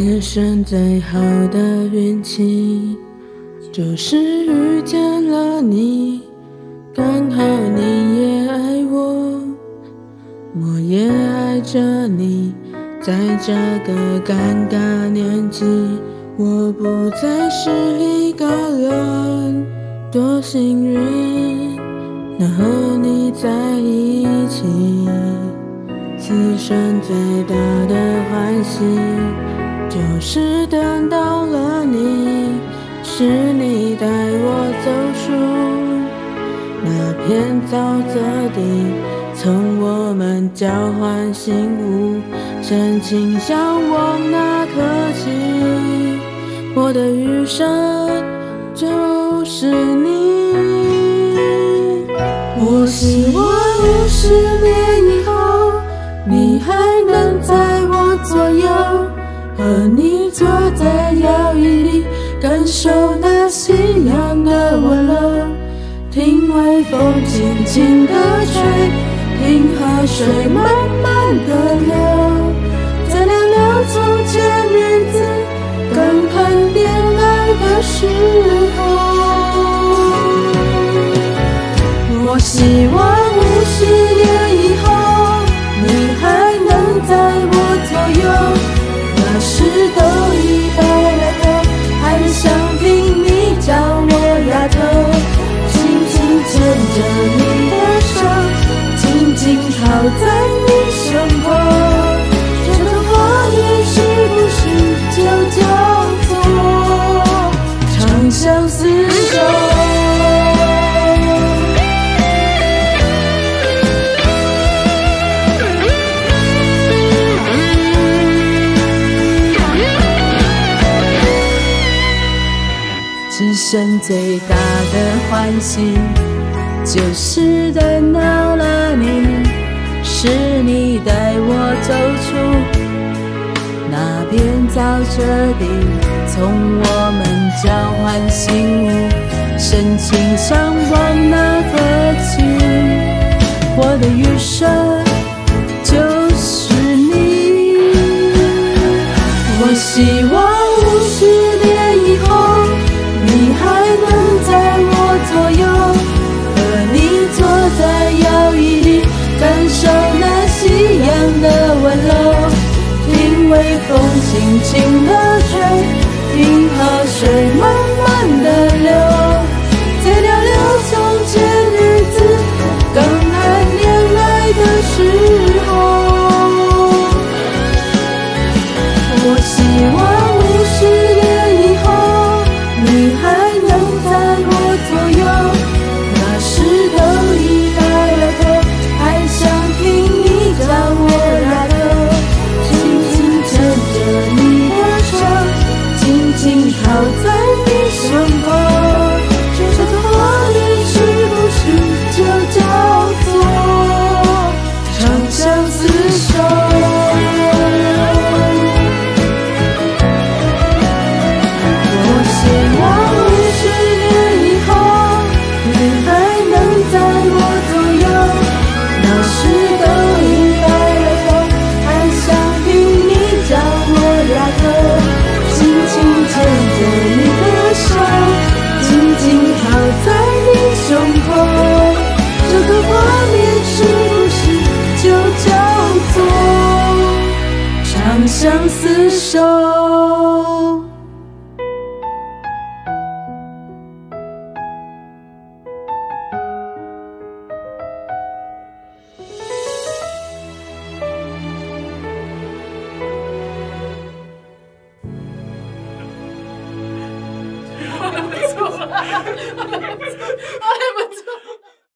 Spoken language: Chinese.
天生最好的运气就是遇见了你，刚好你也爱我，我也爱着你。在这个尴尬年纪，我不再是一个人，多幸运能和你在一起。此生最大的欢喜就是等到了你，是你带我走出那片沼泽地，从我们交换信物，深情向往那颗心。我的余生就是你，我希望50年以后你还能在我左右，和你坐在摇椅里，感受那夕阳的温柔，听微风轻轻的吹，听河水慢慢的流，在寥寥从前日子刚谈恋爱的时候。我希望50年以后你还能在我左右，那时都100来头，还想听你叫我丫头，轻轻牵着你的手，紧紧靠在你身后，这种话语是不是就叫做长相厮守？此生最大的欢喜就是等到了你，是你带我走出那片沼泽地，从我们交换信物，深情向往那颗心。我的余生就是你，我希望50年以后你还能在我左右，和你坐在摇椅里，感受那夕阳的温柔，听微风轻轻的吹，听河水慢慢的流，在寥寥从前日子刚谈恋爱的时候。我希望50年以后你还能在我左右，那时都100来头，还想听你叫我丫头，轻轻牵着你的手，紧紧靠在你身后，这段话语是不是就叫做长相厮守？长相厮守。